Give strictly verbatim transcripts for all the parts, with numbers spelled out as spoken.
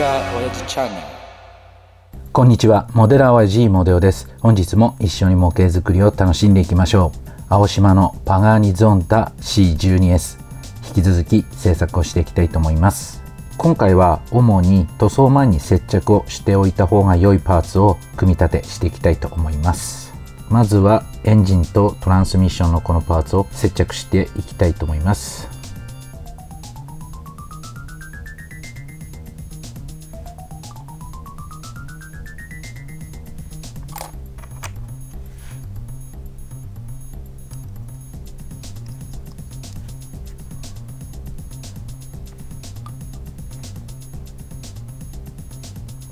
ラーおやじチャンネル。こんにちは、モデラーおやじモデオです。本日も一緒に模型作りを楽しんでいきましょう。青島のパガーニゾンタ シーじゅうにエス、 引き続き制作をしていきたいと思います。今回は主に塗装前に接着をしておいた方が良いパーツを組み立てしていきたいと思います。まずはエンジンとトランスミッションのこのパーツを接着していきたいと思います。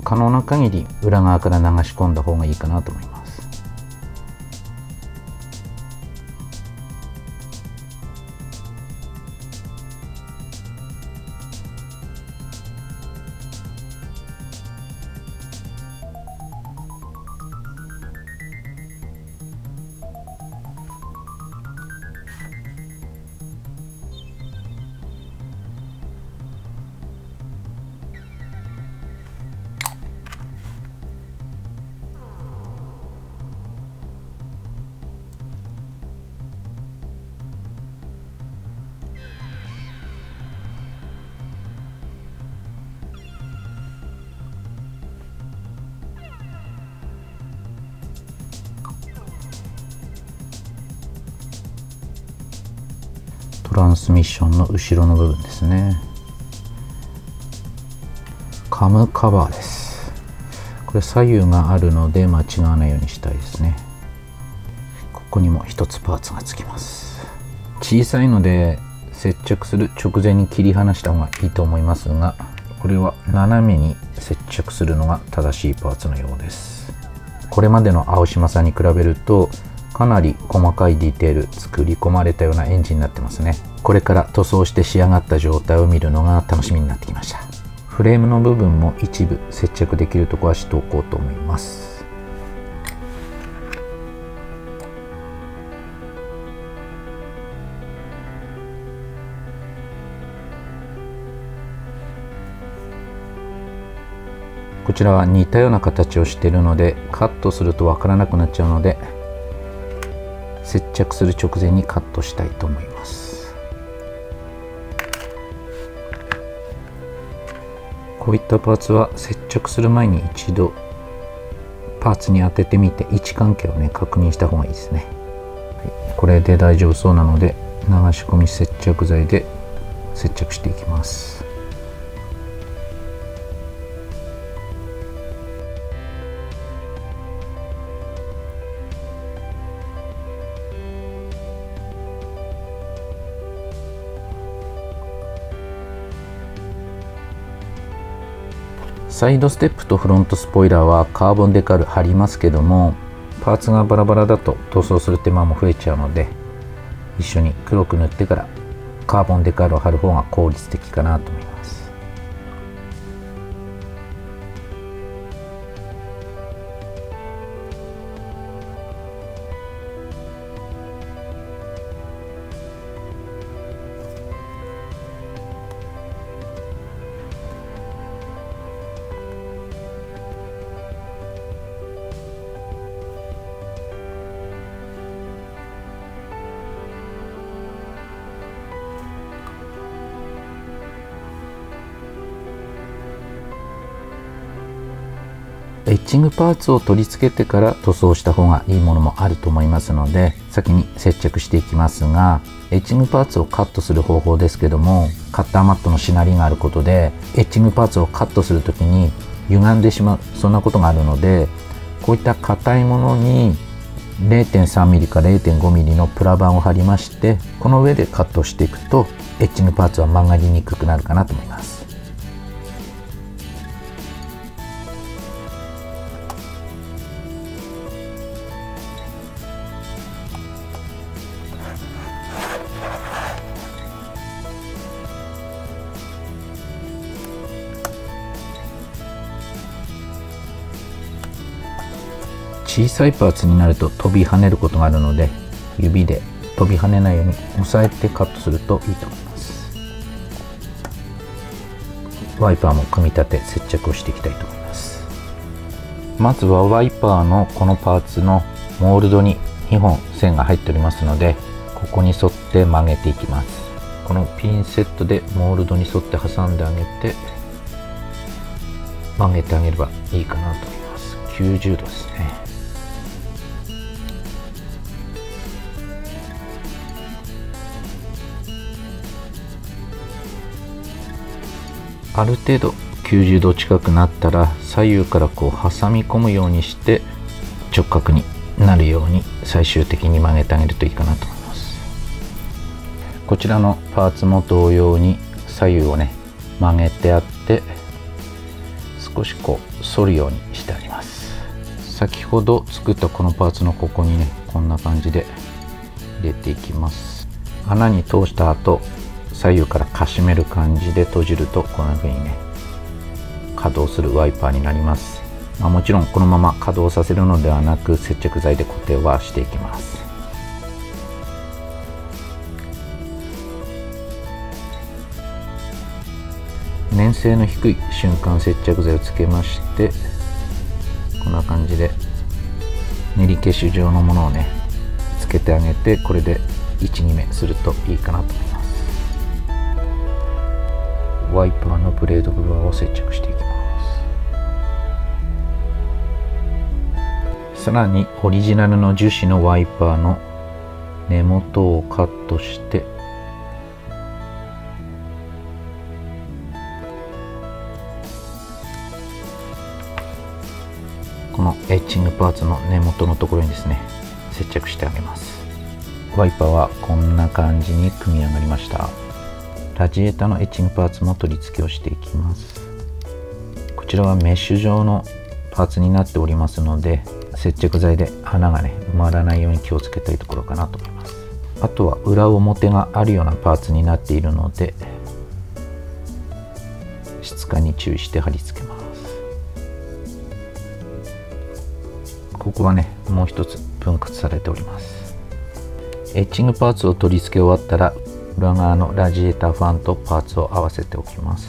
可能な限り裏側から流し込んだ方がいいかなと思います。トランスミッションの後ろの部分ですね。カムカバーです。これ左右があるので間違わないようにしたいですね。ここにも一つパーツがつきます。小さいので接着する直前に切り離した方がいいと思いますが、これは斜めに接着するのが正しいパーツのようです。これまでの青島さんに比べるとかなり細かいディテール作り込まれたようなエンジンになってますね。これから塗装して仕上がった状態を見るのが楽しみになってきました。フレームの部分も一部接着できるところはしておこうと思います。こちらは似たような形をしているのでカットすると分からなくなっちゃうので接着する直前にカットしたいと思います。こういったパーツは接着する前に一度パーツに当ててみて位置関係をね確認した方がいいですね。これで大丈夫そうなので流し込み接着剤で接着していきます。サイドステップとフロントスポイラーはカーボンデカール貼りますけども、パーツがバラバラだと塗装する手間も増えちゃうので、一緒に黒く塗ってからカーボンデカールを貼る方が効率的かなと思います。エッチングパーツを取り付けてから塗装した方がいいものもあると思いますので、先に接着していきますが、エッチングパーツをカットする方法ですけども、カッターマットのしなりがあることでエッチングパーツをカットする時に歪んでしまう、そんなことがあるので、こういった硬いものに れいてんさんミリ か れいてんごミリ のプラ板を貼りまして、この上でカットしていくとエッチングパーツは曲がりにくくなるかなと思います。小さいパーツになると飛び跳ねることがあるので、指で飛び跳ねないように押さえてカットするといいと思います。ワイパーも組み立て接着をしていきたいと思います。まずはワイパーのこのパーツのモールドににほん線が入っておりますので、ここに沿って曲げていきます。このピンセットでモールドに沿って挟んであげて曲げてあげればいいかなと思います。きゅうじゅうどですね。ある程度きゅうじゅうど近くなったら、左右からこう挟み込むようにして直角になるように最終的に曲げてあげるといいかなと思います。こちらのパーツも同様に左右をね曲げてあって、少しこう反るようにしてあります。先ほど作ったこのパーツのここにね、こんな感じで入れていきます。穴に通した後、左右からかしめる感じで閉じると、こんな風にね稼働するワイパーになります。まあ、もちろんこのまま稼働させるのではなく、接着剤で固定はしていきます。粘性の低い瞬間接着剤をつけまして、こんな感じで練り消し状のものをねつけてあげて、これでいち、にめするといいかなと思います。ワイパーのブレード部分を接着していきます。さらにオリジナルの樹脂のワイパーの根元をカットして、このエッチングパーツの根元のところにですね接着してあげます。ワイパーはこんな感じに組み上がりました。ラジエーターのエッチングパーツも取り付けをしていきます。こちらはメッシュ状のパーツになっておりますので、接着剤で穴がね埋まらないように気をつけたいところかなと思います。あとは裏表があるようなパーツになっているので、質感に注意して貼り付けます。ここはねもう一つ分割されております。エッチングパーツを取り付け終わったら、裏側のラジエーターファンとパーツを合わせておきます。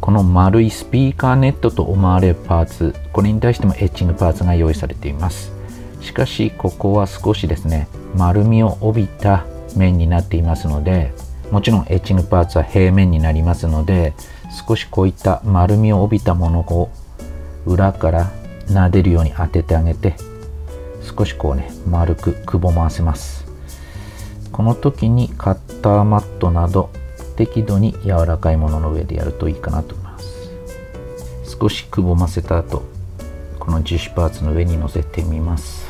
この丸いスピーカーネットと思われるパーツ、これに対してもエッチングパーツが用意されています。しかしここは少しですね丸みを帯びた面になっていますので、もちろんエッチングパーツは平面になりますので、少しこういった丸みを帯びたものを裏から撫でるように当ててあげて、少しこうね丸くくぼませます。この時にカッターマットなど適度に柔らかいものの上でやるといいかなと思います。少しくぼませた後、この樹脂パーツの上に乗せてみます。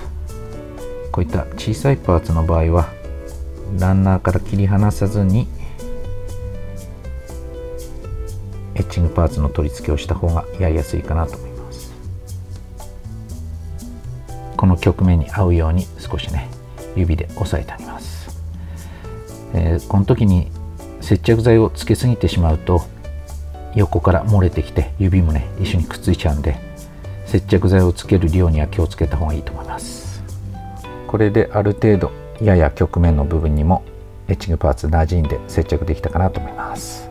こういった小さいパーツの場合はランナーから切り離さずにエッチングパーツの取り付けをした方がやりやすいかなと思います。この局面に合うように少しね指で押さえてあげます。えー、この時に接着剤をつけすぎてしまうと、横から漏れてきて指もね一緒にくっついちゃうんで、接着剤をつける量には気をつけた方がいいと思います。これである程度やや局面の部分にもエッチングパーツ馴染んで接着できたかなと思います。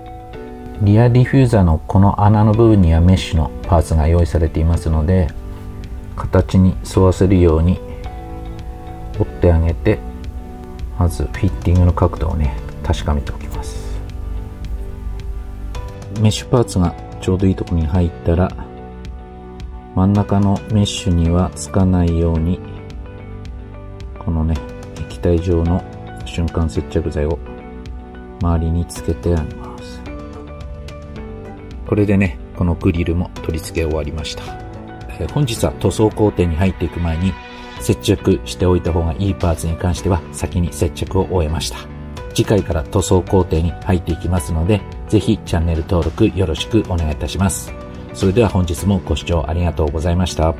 リアディフューザーのこの穴の部分にはメッシュのパーツが用意されていますので、形に沿わせるように折ってあげて、まずフィッティングの角度をね確かめておきます。メッシュパーツがちょうどいいところに入ったら、真ん中のメッシュにはつかないように、このね液体状の瞬間接着剤を周りにつけてあげます。これでねこのグリルも取り付け終わりました。本日は塗装工程に入っていく前に、接着しておいた方がいいパーツに関しては先に接着を終えました。次回から塗装工程に入っていきますので、ぜひチャンネル登録よろしくお願いいたします。それでは本日もご視聴ありがとうございました。